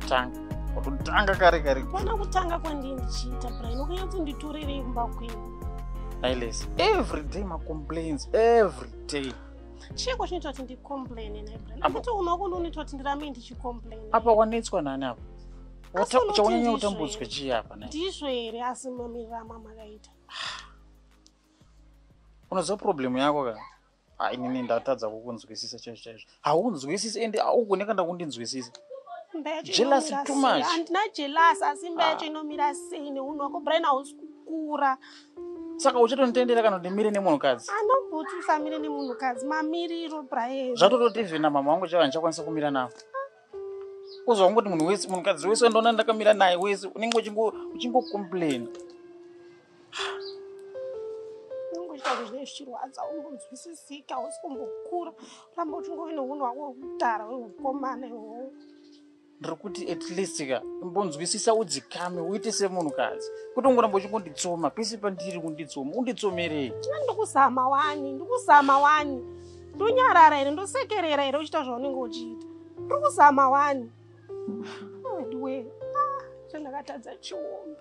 kutanga kutanga kare kare kana kutanga kwandinichita brain ukanyanzi nditorerei kumba kwenu Nailesi every day ma complaints every day chiko chinoita kuti ndi complain na brain apo umakono unoita kuti ndirame ndichi complain apa kwanetswa nani apa wachonyanya utambudzwe chi apa naye ndizvo here asimamira mama kaita unozo problem yako ka ainini ndatadza kukunzwisisa chaizvo haunzwisisi ende aukoneka ndakundinzwisisa jealous too much andina jealous asimbecho inomira sine unoko brain house kukura saka uchatonitendera kana ndimire nemunhukadzi anombotusa mire nemunhukadzi mamiriro brain zvatototevhena mama wangu chava ndichakwanisa kumira nawo kuzwa kuti munhu wese munhukadzi wese ndona ndakamira naye wese unenge uchingocomplain chirwadza ungonzwisisika hausi kumbokura uramba uchingoina unhu hwako hwekutara hwehukomana ihwohwo ndiri kuti at least ka imbonzwisisa udzikame uite semunhukadzi kuti ungoramba uchingonditsoma pese pandiri kunditsoma unditsomerei ndikuzama wani ndikuzama wani ndonyarara here ndosekerera here uchiita zvaunenge uchiita ndiri kuzama wani wediwe zvandakatadza chiombe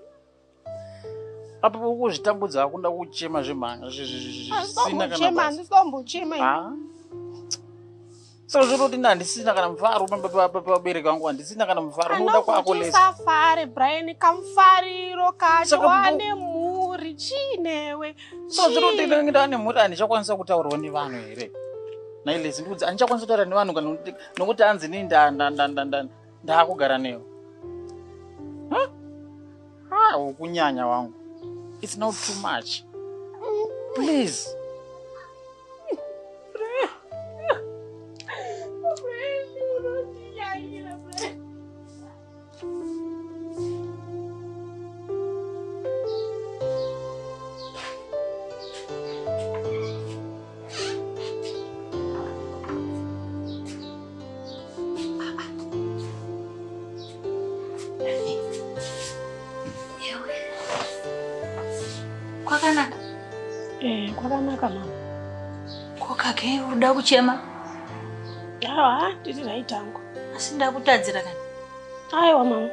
apo kuzvitambudza akunda kuchema zvemhanga zvisina kana basa ndisombachema saka zvinoti ndisina kana mfaro pabereka wangu ndisina kana mfaro unoda kuakolesa safari Brian kamfariro kaane muri chinewe saka zvinoti ndane muri andichakwanisa kutaurwa nevanhu here Nailesi ndudzi andichakwanisa kutaura nevanhu kana nokuti anzi ni ndakugara neyo ukunyanya wangu It's not too much. Please. Uda kuchema? Yawa, ndiri raitangu. Asi ndakutadzira kana. Aiwa mama.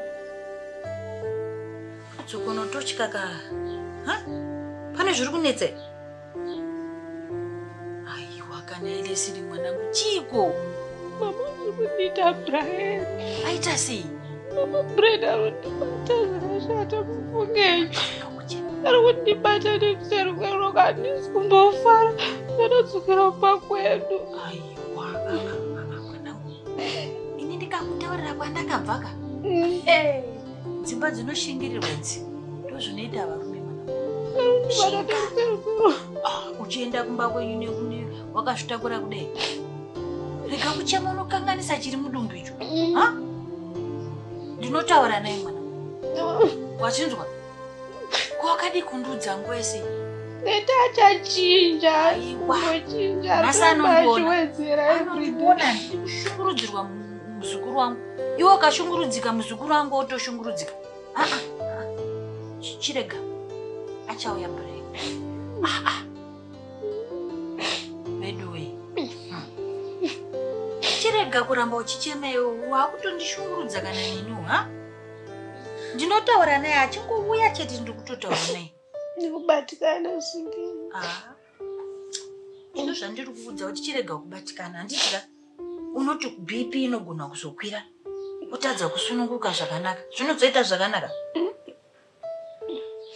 Tsukono tochikaka. Ha? Pane zviri kunetse. Aiwa kana ile siri mwanangu chiko. Mama ndikudita bread. Aita sei? Mama bread arotadzira shata mufungei. Ari kundibata nditsero kanisi kumbofara. Ndinodzukira pakwedu. Aiwa mwanangu. Ini ndikakutaurira kwandakabvaka. Dzimba dzinoshingirirwa dzi. Ndozvinoita varume mwanangu. Uchienda kumba kwenyu nekune wakazvitakura kudai. Rega kuchema unokanganisa chiri mudumbu icho. Ha? Ndinotaura naye mwanangu. Wachinzwa? Kwakadi kundudza ngwese. Netachachinja kuchinja nasanongona anongona ndikushungurudzirwa muzukuru wangu iwe akashungurudzika muzukuru wangu otoshungurudzika chirega achauya break bedwe chirega kuramba uchichemeyo wakutondishungurudza kana neniwo ndinotaura naye achinguuya chete ndikutotaura naye ndikubatikana singeni ino zvandiri kuudza kuti chirega kubatikana handitira unoti BP inogona kuzokwira utadza kusununguka zvakanaka zvinozoita zvakanaka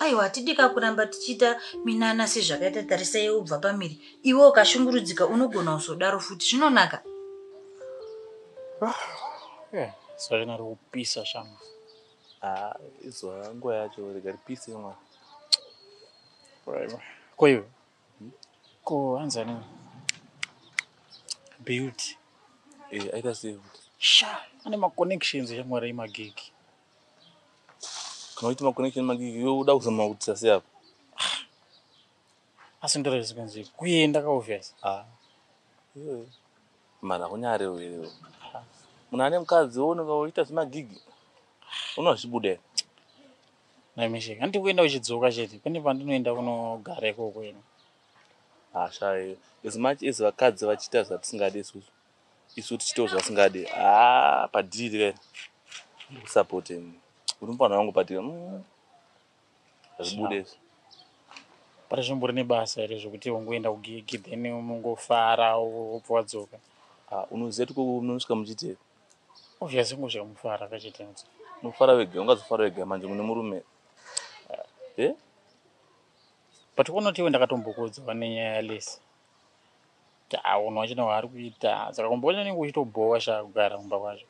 aiwa tidika kuramba tichiita minana sezvakaita tarisei ubva pamiri iwe ukashungurudzika unogona kuzodaro futi zvinonaka zvainari kupisa shama izwa nguva yacho rega ripise mwana Koyo, ko anza nini? Beauty. Aita sio. Sha, ane ma connections ya mwarai magigi. Kana uti ma connection magigi yo uda kusema utsasi hapo. Asindira response kuenda ka obvious. Mana kunyare wewe. Munane mkazi wone ukaita sema gigi. Unozibudela. Naimishika handi kuenda uchidzoka chete pane pandinoenda kunogara iko kwenu ashai as much as vakadzi vachiita zvatisingade isusu tichito zvasingade padhiri support him. Urumfana wangu patika. Azibudesa. Para zvombori nebasa here zvokuti ungoenda kugigi then mungofara opwadzoka. Ah, unoziva kuti unosvika muchitera. Obviously ngosvika mufara kachitenza. Mufara wega, ungazofara wega manje mune murume. Eh? But unoti ndakatombokodza nenyaya yalesi. Ta unochina waari kuita. Saka kumboona nengu uchitobhowa shakugara kumba kwacho.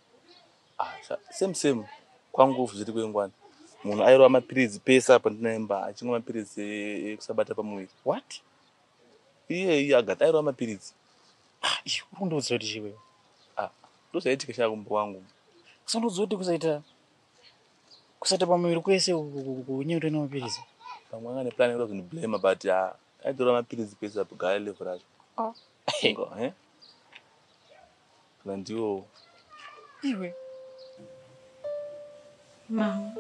Ah, same kwangu zviri kwengwana. Munhu airwa mapirizi pesa pandinoemba achinwa mapirizi ekusabata pamuviri. What? Iye agata airwa mapirizi. Ah, ikundodzwa kuti chiwe. Ah, ndozoitika shakumbo wangu. Kusandozoti kusaita pamuviri kwese kunyeure nemapirizi. Pamwe ngane plan yekuda kuniblema but aidora mapirizi pesa pagara level racho. Ah. Ngo, eh? Landio. Iwe. Mama.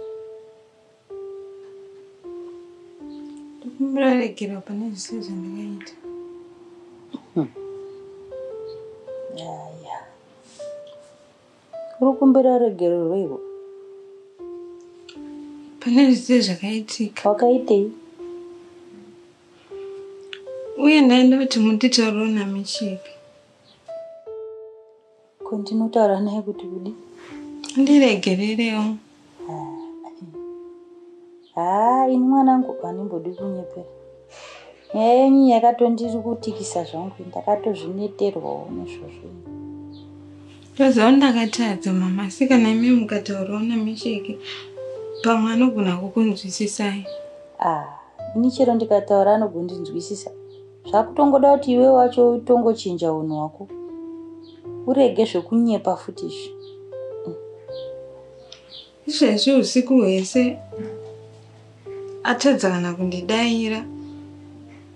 I'm going to get up and sleep in the gate. Yeah. I'm going to get up and sleep in the gate. Okay. We're not going to get up and sleep. Continue to run here with you. I'm going to get up. Ini mwanangu panimbodi kunyepera. Nyaya yakatondiri kutikisa zvangu ndakatozvineterwa nezvozvino. Ndozao ndakatadza mama asi kana imi mukatauraona misheke pamwe anogona kukunzwisisai. Ini chero ndikataura anogondinzwisisa. Zvakutongoda kuti iwe wacho utongochinja unhu wako. Urege zvekunyepa futi izvi. Izvezvi usiku hwese atadzana kundidaira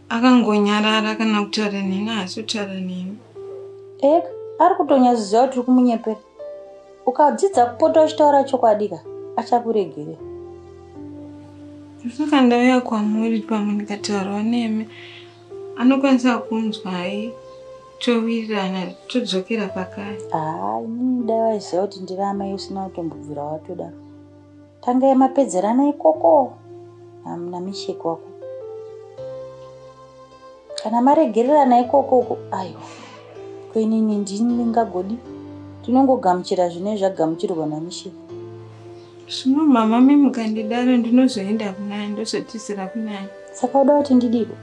akangonyarara kana kutaura neni asi kutaura neni ek ari kutonyaziza kuti uri kumunyepera ukadzidza kupota uchitaura chokwadika achakuregere saka ndauya kwamuri pamwe ndikataurawo nemi anokwanisa kunzwa hai towirirana todzokera pakare inini ndaiziva kuti ndirama usina kutombobvira watodaro tangai mapedzerana ikoko amna misheko wako kana maregererana ikoko ayo kwenini ndingagodi tinongogamuchira zvine zvagamuchirwa namisheko zvino mama mimi mukandidaro ndinozoenda kunaye ndozotisira kunaye saka uda kuti ndidiko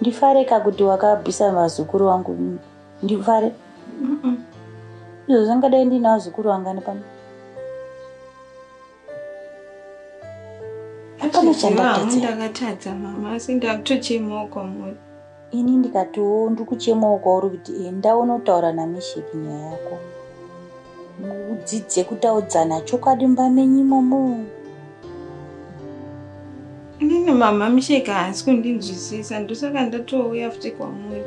ndifareka kuti wakabvisa mazukuru wangu ndifare izvo zvangadai ndina zukuru wangani pano ndakatadza mama asi ndakutochemawo kwamuri ini ndikatiwo ndiri kuchemawo kwauri kuti ndaona kutaura namisheki nyaya yako mudzidze kutaudzana chokwadi mbamenyi imomo inini mama misheki haasi kundinzwisisa ndosaka ndatouya futi kwamuri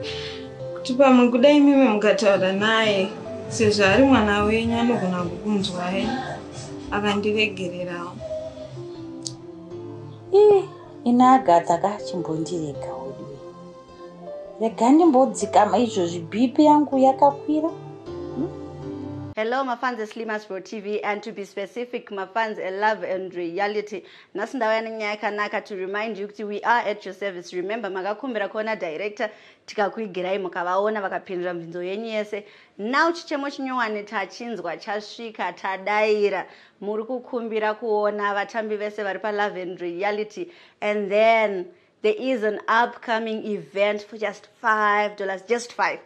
kuti pamwe kudai mimi mukataura naye sezvo ari mwana wenyu anogona kukunzwai akandiregererawo inagadza kachimbondirega odiwe regani mbodzikama izvo zvibhipi yangu yakakwira. Hello my fans of Slimazpro TV and to be specific my fans of Love and Reality. Nasindawa nenyaya kanaka to remind you that we are at your service. Remember makakumbira kuona director tikakuigirai mukavaona vakapindura mvinzo yenyu yese. Now chichemo chinyowane tachinzwa chasvika tadaira muri kukumbira kuona vatambi vese vari pa Love and Reality and then there is an upcoming event for just $5, just 5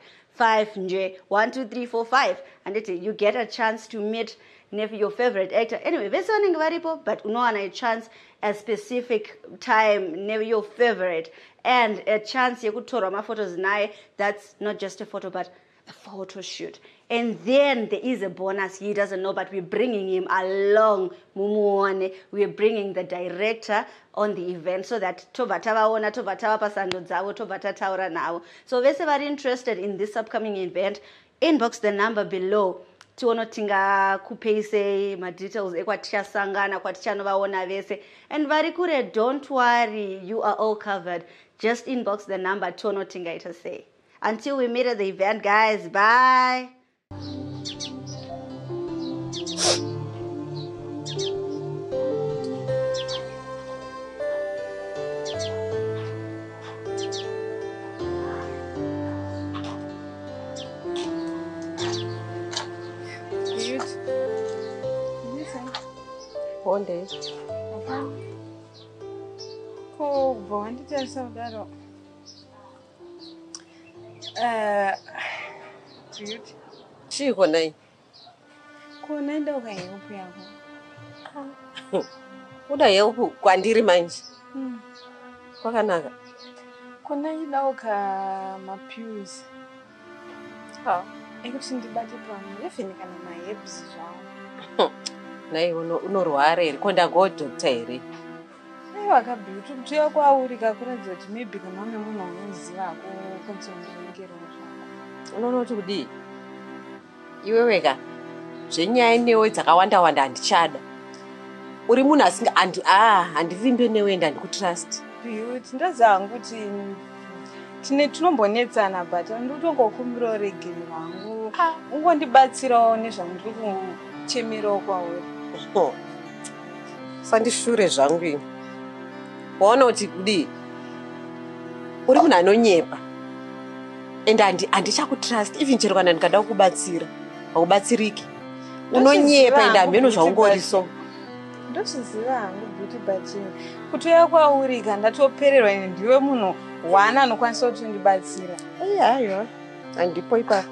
nje 1 2 3 4 5 and it you get a chance to meet your favorite actor anyway vese vanenge varipo but unowana a chance a specific time never your favorite and a chance yekutorwa maphotos naye that's not just a photo but a photo shoot and then there is a bonus he doesn't know but we're bringing him along mumuone we're bringing the director on the event so that tobva tavaona tobva tava pasando dzavo tobva tataura navo so vese vari interested in this upcoming event inbox the number below tiona tingakupei sei madetails ekwatisangana kwatinovaona vese and vari kure don't worry you are all covered just inbox the number tiona tingaita sei. Until we meet at the event, guys. Bye. bondage. Okay. Oh, bondage and so that. Dude. She went in. Conando, I hope. What I hope, Gandhi reminds. Paganaga. Conando, my pews. Oh, I could send the body from living and my hips. Nay, no, worry, Conda go to Terry. I got beautiful. No, to be. You were a Jenya knew it. I wonder and Chad. Urimuna sing and ah, and even do no end and good trust. Beautiful, that's a good in Tinetrum bonnets and a bat and don't go Kumbro regular. Who want the bad zero nation? Chimiro. Oh, Sandy sure is angry. Ono tikudi, uri muna nonyepa, and andishaku trust even chero kana nkada kubatsira, akubatsiriki, unonyepa and ameno shangoriso. Ndosho zira ngo beauty batsira, kutoya kwa uri kana topererwa ndiwe muno, wana nokwanisa kuti ndibatsira. Iya yo, andipoipa,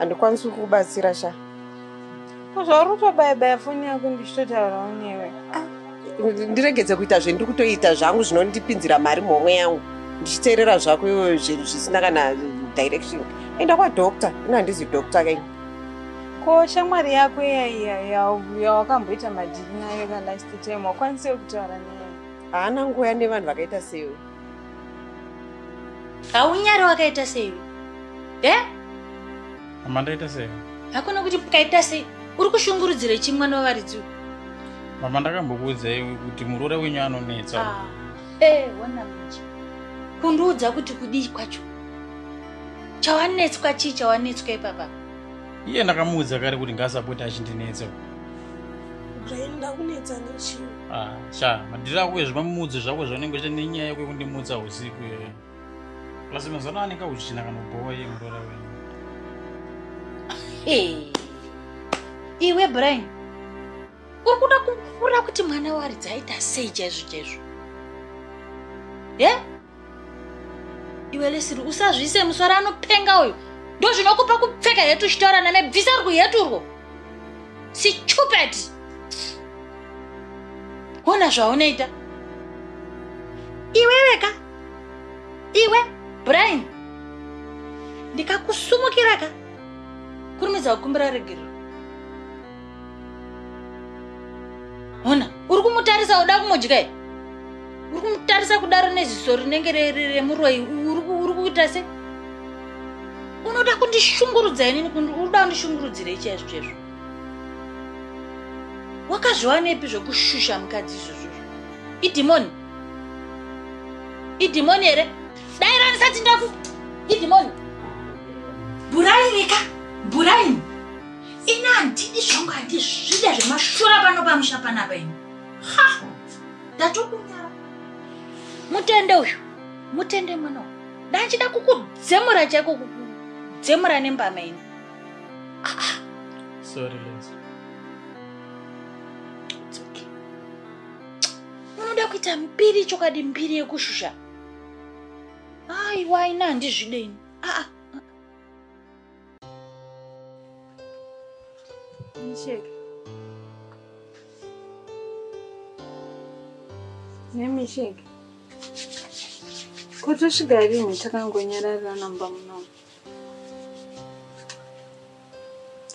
andikwanisa kubatsira sha. Kuzoruto bye phone yako ndishotara unewe. Ndiregedze kuita zvendikutoita zvangu zvinondipinzira mari momwe yangu ndichiterera zvako iwe zvinhu zvisina kana direction enda kwa doctor ina handizi doctor kai ko shamwari yako ya wakamboita madini nayo kana last time wakwanise kutaura naye haana nguya nevanhu vakaita seiwe haunyari wakaita seiwe amandaita seiwe hakuna kuti ukaita sei uri kushungurudzira chimwe novaridzi Mama ndakambokuudzai kuti murora wenyu anonetsa. Wana miji. Kunduudza kuti kudii kwacho. Chawanetswa chicha wanetswa ipapa. Iye ndakamuudza kare kuti ngasapota achindinetsa. Ukaenda kunetsa nechi. Sha, madira kwezva mumudzi zvako zvanenge uchinenyaya yekundimutsa usiku here. Asi mazana anenge uchina kanobhowa iye murora wenyu. Iwe Brian. Urikuda kukura kuti mwana waridzaita sei chaizvo. Iwe lesiri usazvise musoro anopenga uyu. Ndo zvinokupa kupfeka yetu shitara nemebvisa rwi yeturwo. Si stupid. Hona zvaunoita. Iwe weka. Iwe Brian. Ndikakusumukira ka. Kurumidza kukumbira regero. Hona, uri kumutarisa uda kumodya. Uri kumutarisa kudaro neziso rinenge remuroi uri kuita se. Unoda kundishungurudza inini kunoda kundishungurudzira chaizvo chaizvo. Wakazvionepi zvokushusha mukadzi izvozvo. Idemoni. Idemoni here. Dai ranisati ndaku. Idemoni. Buraini ka. Buraini. Ina ndidi shonga ndizvida zvemashura pano pamushapana paino. Ha! Ndatokunyara. Mutende uyu. Mutende mwana. Ndachida kukudzemura chako kukudzemura nembama ini. Sorry, Liz. It's okay. Unoda kuita mbiri chokadi mbiri yekushusha. Aiwa ina ndizvideni. Check. Let me check. What is the idea of taking another number? No.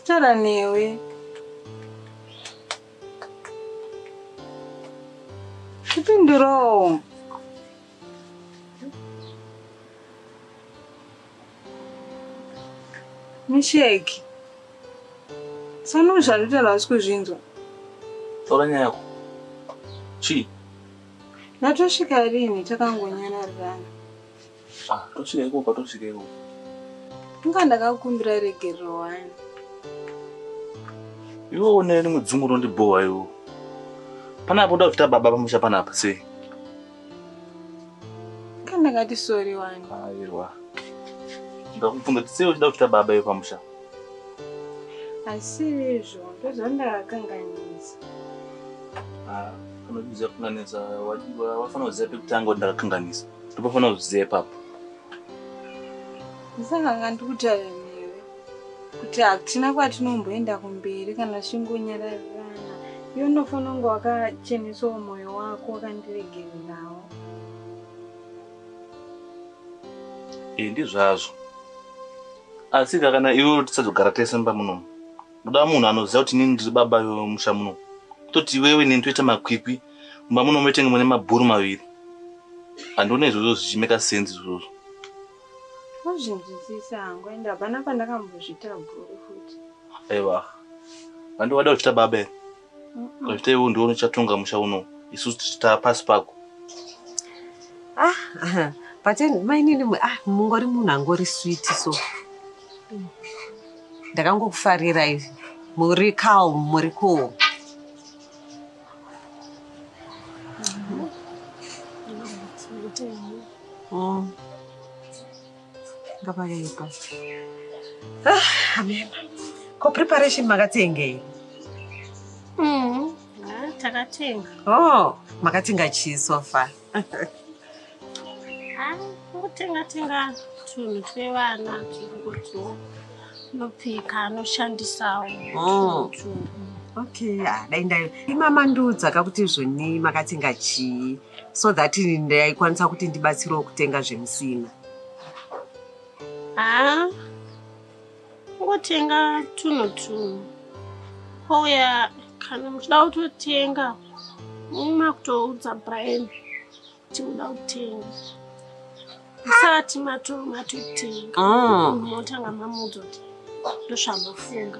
Tell me away. Keep in the row. Me check. Só não já lhe deu as coisas. Toda minha co. Chi. Na tua chicarinha, te cangonha na rana. Tua chicarinha, qual tua chicarinha? Nunca anda com cumbra regueroan. Eu não é nenhum zumurão de boa eu. Pana boda vita bababa muxa pana passe. Nunca anda com disoriwan. Irua. Da quando te sei hoje da vita bababa eu pamuxa. I see you, John. Those are the gangs. Anokuze kunganisa wafana uzepe kutango ndakakanganisa ndipofana uzepe apo musanganga ndikutaira newe kuti hatina kwatinomboenda kumberi kana shingonyararana iwe unofana kunge wakachenesa mwoyo wako wakandiregererawo ndizvazvo asi kana iwe tisadzogara tese mba muno muda munhu anoziva kuti nini ndiri baba wemusha muno toti wewe nintoita makwikwi mba muno mwetenga mune mabhuru maviri andione izvozvo zvichimeka senzi izvozvo uzvinzwisisa hangu ende hapana pandakambozviita bhuru futi aiwa vandowada kuchita baba here kazvita iwe ndiwe unochatonga musha uno isusu tichita pasi pako pateni mainini mungori munhu angori switi so ndakangokufarira izvi muri calm muri cool ngapayaipa amema ko preparation makatengei takatenga makatenga chii sofa kutenga-tenga tunhu twevana turingoto nopika anoshandisawo okay dai ndaimamandudza kakuti zvoni makatenga chii so that ndaikwanisa kuti ndibatsirewo kutenga zvemusina kungotenga tunhu kwauya kana muchida kutotenga makutoudza Brian kuti muda kutenga isati matotenga motanga mamudzote ndoshamafunga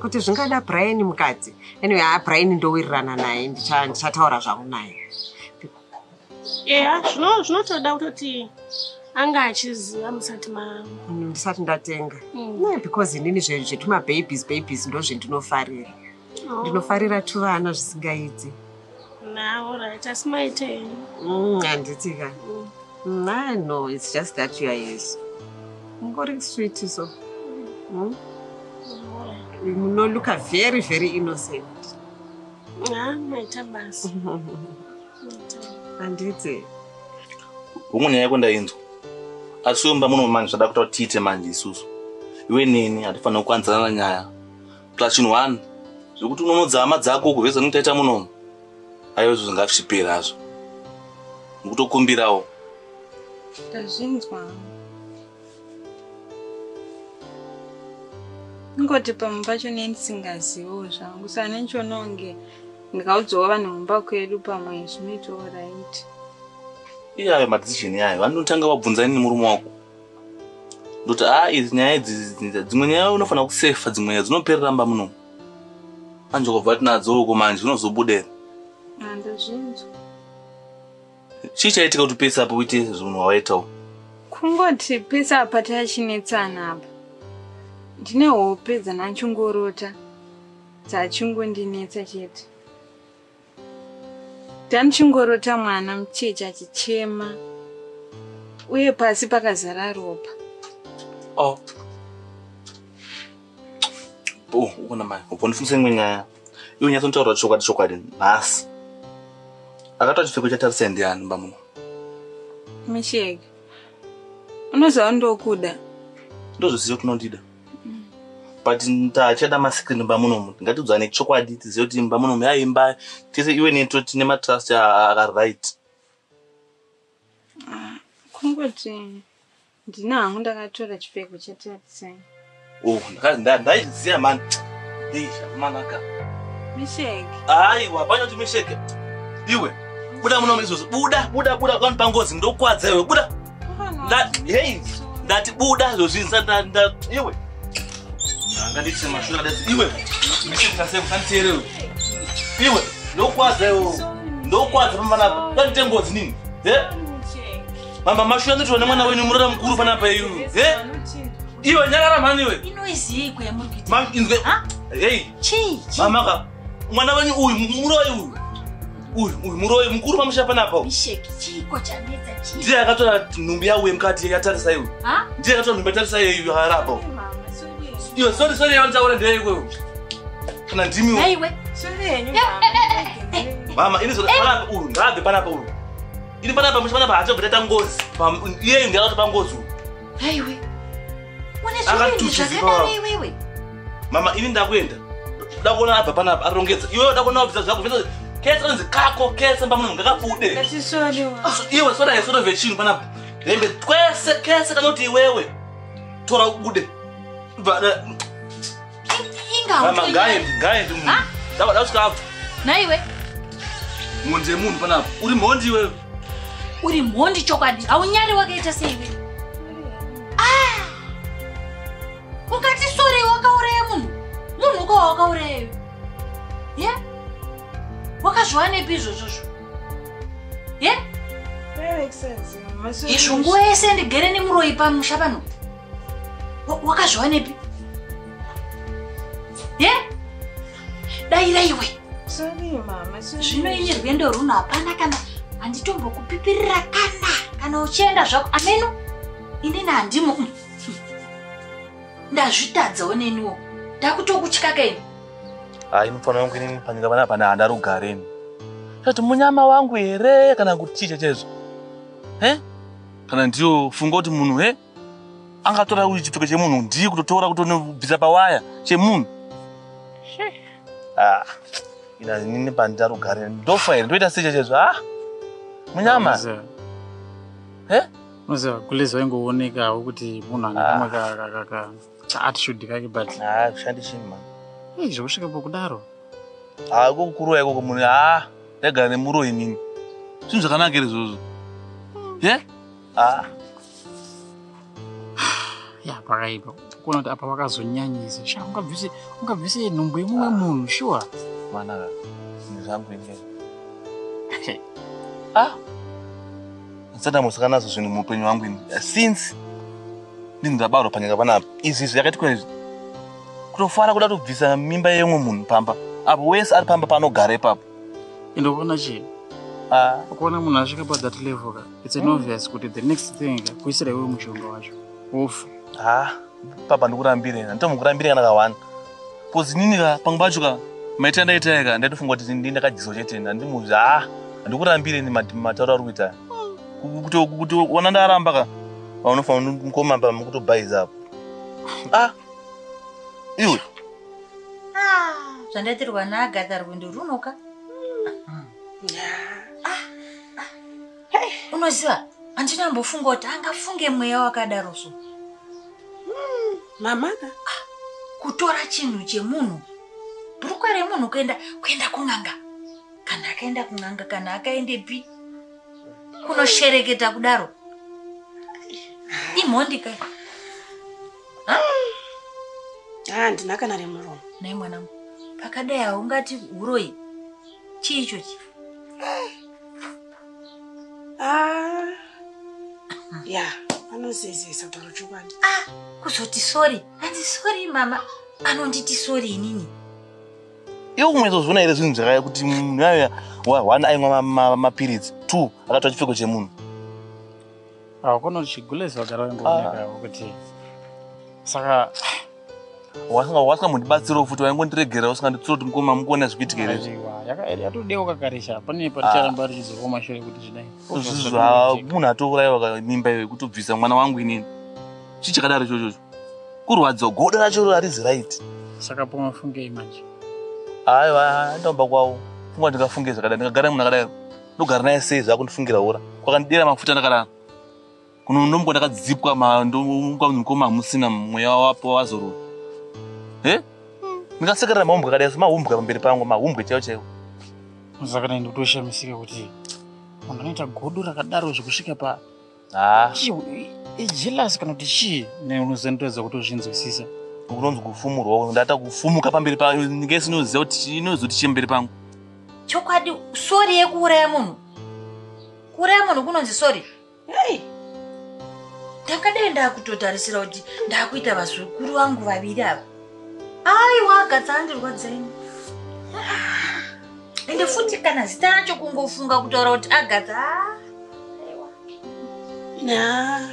kuti zvingada Brian mukadzi anyway Brian ndowirirana naye ndichataura zvangu naye zvinotoda kutoti anga achiziva musati ndatenga because inini zvetumababhies ndozvendinofarira ndinofarira tuvana zvisingaiti alright asi maite henyu handiti ka no it's just that you are yes ngori sweet so munoluka very very innocent maita basi handiti umunyaya kundainzwa asi mba muno manje zvada kuta tiite manje isusu iwe neni hatifanira kukanzana nyaya clash in one zvekuti unonodzama dzako kuvheza nokutaita munomu aiwe izvo zvingasvipera hazvo nokutokumbirawo ndazvinzwa ngoti pamwe pacho nendisingazivo zvangu saka nendichiona kunge ndikaudzawo vanhu mumba kwedu pamwe zvinoitawo raiti iye ayo madhizisheni yayo vanotanga vabvunza nini murume wako ndoti idzi nyaya idzi dzimwe nyaya unofanira kusefa dzimwe nyaya dzinoperera mba munomu anjokobva tinadzo uko manje zvinozobudera ndazvinzwa chii chaitika kuti pesa apo uite zvinhu wawaitawo kungoti pesa apa taachinetsana apa ndine hope dzanachingorota dzachingondinetsa chete tamuchingorota mwana muchechi achichema uye pasi pakazara ropa ukona mai upondifunisa imwe nyaya iwe nyatsotaura chokwadi nhasi akati achipfeko chatarisa ndiani mba muno mishega unoziva ndokuda ndozoziva kuti unondida but tachada masikrini mba munomu ngatiudzane chokwadi tizive kuti mba munomu yaimba tese iwe neto tine matrust akaright kungoti ndina hangu ndakatora chipfeko chatarisai ndaiziya mani manaka misheke aiwa panya kuti misheke iwe buda munomu izvozvo buda ukandipa ngozi ndokwadza iwe buda hei ndati buda zvozvinza iwe nganditi mashure dati iwe mishekasekaniteerewe iwe ndokwadza iwe ndokwadza pamanapa kandite ngozi nini mamba mashure andotiwa nemwana wenyu murora mukuru panapa iwe iwe nyarara mhani iwe inoizikwe yamuri kuita makinzwe hei chii mamaka mwana wenyu uyu muroi uyu muroi mukuru pamusha panapa misheki chiiko chanetsa chii ndiye akatora nhumbi yauye mukati yatarisa iwe ndiye akatora nhumbi yatarisa iwe harapa iwe sori yavantaura ndeyeikwewo kana ndimiwe naiwe sori henyu Mama, ini sudah panah apa urun? Rabe panah apa urun? Ini panah apa? Mesti panah apa? Ajar berdatang goz. Ia yang dia lakukan gozu. Hey we, mana sudah ini? Jangan hey we we. Mama, ini dah kuenda. Dah guna apa? Panah apa? Arungkit. Yo, dah guna apa? Dah guna. Kes orang zikako, kes orang bangun gagal food deh. Kasih suara ni. Iya, suara yang suara vecino panah. Lembe kes kes kalau tiwewe, tora gude. Baga. Mama, gaya gaya tu. Ah? Dapat dapat skaf. Nah we. Monje mun panap. Uri monji we. Uri monji chokadi. Awunyari wakaita sewe. Ah. Wakati sore wakaure mun. Mun uko wakaure. Yeah. Wakajuane bizo jojo. Yeah. That makes sense. Ishungu esende gereni muro ipa mushabano. Wakajuane bi. Yeah. Dai dai we. Sorry mama, sorry. Zvino ini rwendo runo hapana kana handitombokupipiririra kana uchienda zvako ameno inini handimo ndazvitadzawo neniwo ndakutokutyaka ini. Ai mufanana wangu inini panzika pana pana handarugareni kuti munyama wangu here kana kuti chichechezo kana ndiyo funga kuti munhu angatora kuti chipfeke chemunhu ndii kutotora kutonobvisa pawaya chemunhu. Ah. Ina nini panjaro garden do fire do ita seje jezo ah munyama muza kulezo ingo oneka ukuthi munanga kamaka ka attitude kake but ah kushandishini man izokushika pokudaro ah kokukuru yako kumune ah legane muro inini sinzo kana ngerezozo ah ya paraibo kuno apa wakazonyanyisa sha ungabvise nhumbu yemumwe munhu sure mana nizangu inge ah nzada musikana zvinhu muupenyu wangu since ndindabarwa panyika panapa izvi yakaitwa kutofara kuda kubvisa mimba yemwe munhu pamba apo wese ari pamba panogare papo indokuona chii ah kuona munhu asvika pa that level ka it's an obvious kuti the next thing kuisira iwe mushonga wacho ofu ah papa ndikurambirena ndomukurambirena nakawanda pozi nini ka pangbachuka maitenda itaika ndatofunga kuti ndindakajiso chete ndimudzi ah ndikurambire ni mataura ari kuita kuti ona ndaramba ka vaunofanira kumkomamba mukutobhaiza apo ah iwe ah zvandaitirwa naAgatha rwendo runoka unoziva handinambofunga kuti angafunge mweya wakadaroso mamaka kutora chinhu chemunhu Buruka remunhu kuenda kun'anga. Kana akaenda kun'anga kana akaende bi kunoshereketa kudaro. Imhondi kai. Ah, ndinakana remuromo. Nai mwanangu. Pakadai haungati huroi. Chii icho chi? Ah. Ya, anozezesa paruchukwandi. Ah, kuzoti sorry. Handi sorry mama. Anonditi sorry inini. Iwo kumwezozvona here zvinhu zvakaya kuti munhu aya one aimwa mapirits two akatora chipfeko chemunhu akona chiguleza gara ngonyaka kuti saka wasangambomubatsiro futi waingondiregera usinganditsiro kuti mukoma mukuona zvichiitika here yatodeuka karesha pane paricharamba richizova mashure kuti zvidai munhu atourayiwa mimba iyoyo kutobvisa mwana wangu inini chii chakadaro chochocho kurwadza godo racho harizi right saka pomafungei manje aiwa ndomba kwawo funga ndikafunge zvakadai ndikagara munhu akadai ndogara naye sei zvakundifungira ora kwakandidera mafuta ndakadaro kuno ndomuko ndakadzipwa ndomukoma musina mweya wapo wazoro ndikasekerera mahumbwe kadai mahumbwe pamberi pangu mahumbwe chaiwo chaiwo musakana ndikutoshamisika kuti munhu anoita godo rakadaro zvekusvika pa ijelasi kana kuti chii neunozendedza kutozvinzwisisa uronzo kufumurwa ndata kufumuka pamberi pa ngesinoziva kuti inozoti chemberi pangu chokwadi sorry yekuuraya munhu kuraya munhu kunonzi sorry hey ndakadai ndakutotarisira kuti ndakuita vazukuru vangu vaviri ava aiwa Agatha handirwadzaini ende futi kana zita racho kungofunga kutaura kuti Agatha na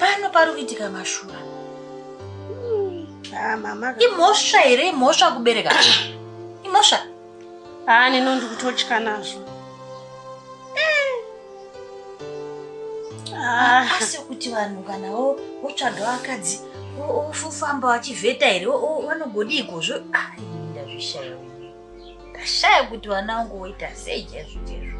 pano pari kuitika mashura imhosva here imhosva kubereka imhosva neno ndikutotya nazvo asi kuti vanhu kana votsvaga vakadzi ofamba vachivheta here vanogodiko zvo ndazvishaya kuti vana vangu voita sei chaizvo chaizvo